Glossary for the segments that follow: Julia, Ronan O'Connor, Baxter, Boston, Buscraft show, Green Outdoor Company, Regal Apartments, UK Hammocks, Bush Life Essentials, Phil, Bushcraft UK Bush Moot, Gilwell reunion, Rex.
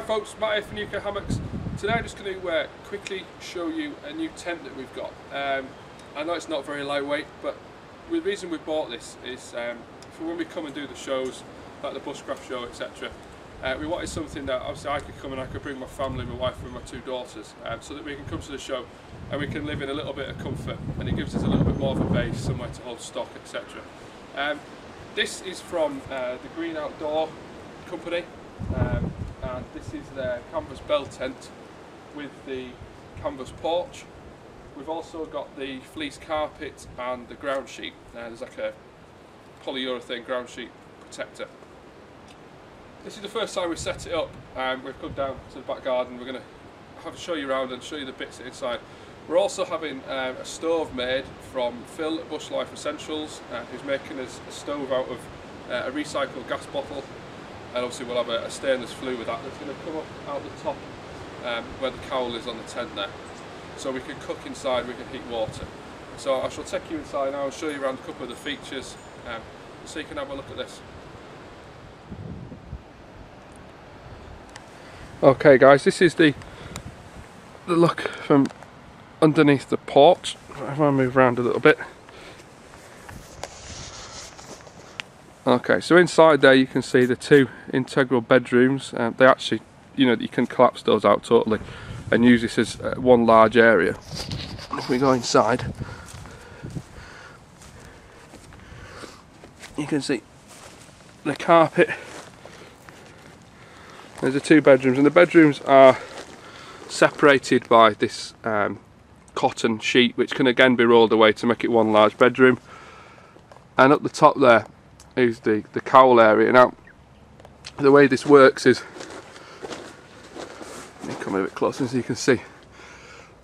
Hi folks, Matt here from UK Hammocks. Today I'm just going to quickly show you a new tent that we've got. I know it's not very lightweight, but the reason we bought this is for when we come and do the shows, like the Buscraft show, etc. We wanted something that obviously I could come and I could bring my family, my wife and my two daughters, so that we can come to the show and we can live in a little bit of comfort, and it gives us a little bit more of a base, somewhere to hold stock, etc. This is from the Green Outdoor Company, and this is their canvas bell tent with the canvas porch. We've also got the fleece carpet and the ground sheet. There's like a polyurethane ground sheet protector. This is the first time we've set it up, and we've come down to the back garden. We're going to have to show you around and show you the bits inside. We're also having a stove made from Phil at Bush Life Essentials, who's making us a stove out of a recycled gas bottle. And obviously we'll have a stainless flue with that that's going to come up out the top where the cowl is on the tent there. So we can cook inside, we can heat water. So I shall take you inside now and show you around a couple of the features so you can have a look at this. Okay guys, this is the look from underneath the porch. If I move around a little bit. Okay, so inside there you can see the two integral bedrooms. They actually, you know, you can collapse those out totally and use this as one large area. If we go inside, you can see the carpet. There's the two bedrooms, and the bedrooms are separated by this cotton sheet, which can again be rolled away to make it one large bedroom. And up the top there is the cowl area. Now the way this works is, let me come a bit closer so you can see,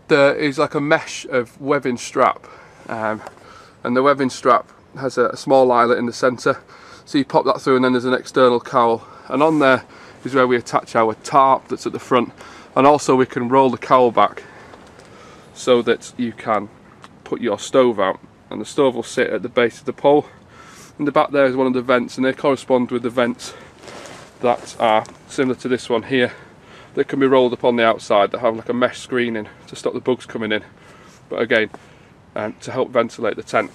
there is like a mesh of webbing strap, and the webbing strap has a small eyelet in the centre, so you pop that through and then there's an external cowl, and on there is where we attach our tarp that's at the front. And also we can roll the cowl back so that you can put your stove out, and the stove will sit at the base of the pole. In the back there is one of the vents, and they correspond with the vents that are similar to this one here, that can be rolled up on the outside, that have like a mesh screening to stop the bugs coming in, but again to help ventilate the tent.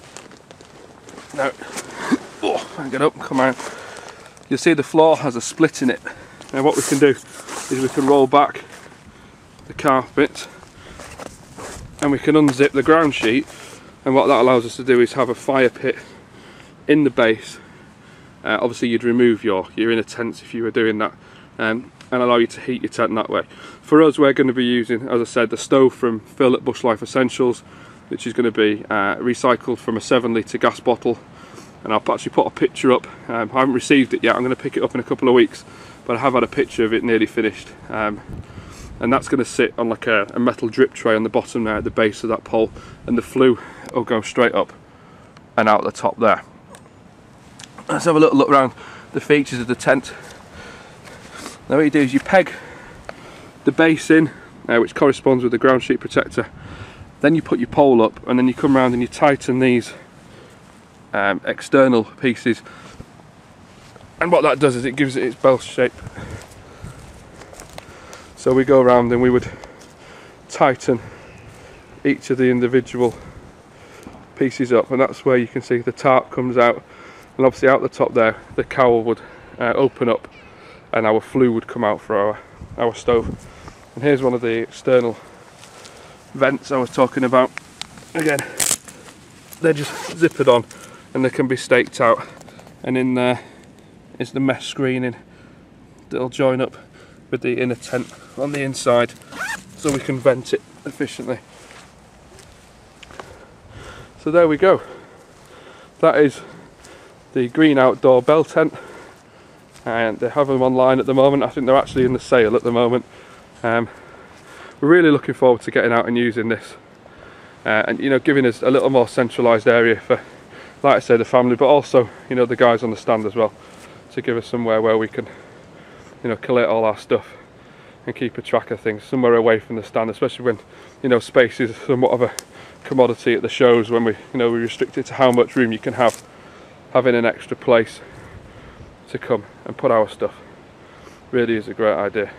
Now, get up and come out. You'll see the floor has a split in it. Now what we can do is we can roll back the carpet and we can unzip the ground sheet, and what that allows us to do is have a fire pit in the base. Obviously you'd remove your inner tents if you were doing that, and allow you to heat your tent that way. For us, we're going to be using, as I said, the stove from Phil at Bush Life Essentials, which is going to be recycled from a 7-litre gas bottle, and I'll actually put a picture up. I haven't received it yet, I'm going to pick it up in a couple of weeks, but I have had a picture of it nearly finished, and that's going to sit on like a metal drip tray on the bottom there at the base of that pole, and the flue will go straight up and out the top there. Let's have a little look around the features of the tent. Now what you do is you peg the base in, which corresponds with the ground sheet protector, then you put your pole up, and then you come round and you tighten these external pieces, and what that does is it gives it its bell shape. So we go around and we would tighten each of the individual pieces up, and that's where you can see the tarp comes out. And obviously out the top there, the cowl would open up and our flue would come out for our stove. And here's one of the external vents I was talking about. Again, they're just zippered on and they can be staked out. And in there is the mesh screening that'll join up with the inner tent on the inside, so we can vent it efficiently. So there we go. That is the Green Outdoor bell tent, and they have them online at the moment. I think they're actually in the sale at the moment. We're really looking forward to getting out and using this, and you know, giving us a little more centralised area for, like I say, the family, but also, you know, the guys on the stand as well, to give us somewhere where we can, you know, collate all our stuff and keep a track of things, somewhere away from the stand, especially when, you know, space is somewhat of a commodity at the shows, when we, you know, we're restricted to how much room you can have. Having an extra place to come and put our stuff really is a great idea.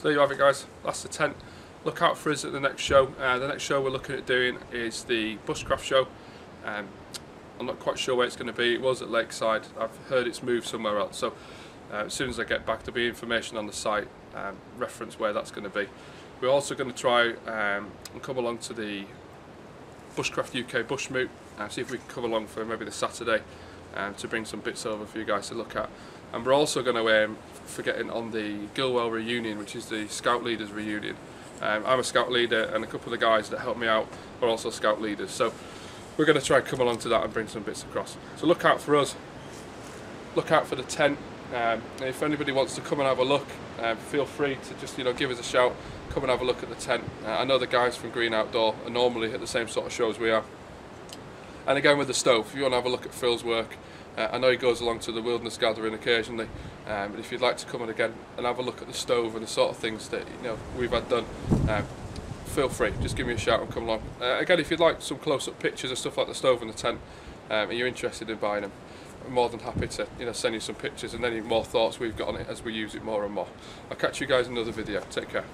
So there you have it, guys. That's the tent. Look out for us at the next show. The next show we're looking at doing is the Buscraft show. I'm not quite sure where it's going to be. It was at Lakeside. I've heard it's moved somewhere else. So as soon as I get back, there'll be information on the site, reference where that's going to be. We're also going to try and come along to the Bushcraft UK Bush Moot and see if we can come along for maybe the Saturday to bring some bits over for you guys to look at. And we're also going to forgetting on the Gilwell reunion, which is the Scout Leaders reunion. I'm a Scout leader, and a couple of the guys that helped me out are also Scout leaders. So we're going to try and come along to that and bring some bits across. So look out for us. Look out for the tent. And if anybody wants to come and have a look, feel free to just give us a shout. Come and have a look at the tent. I know the guys from Green Outdoor are normally at the same sort of shows we are. And again with the stove, if you want to have a look at Phil's work, I know he goes along to the wilderness gathering occasionally, but if you'd like to come in again and have a look at the stove and the sort of things that we've had done, feel free, just give me a shout and come along. Again, if you'd like some close-up pictures of stuff like the stove and the tent, and you're interested in buying them, I'm more than happy to send you some pictures and any more thoughts we've got on it as we use it more and more. I'll catch you guys in another video. Take care.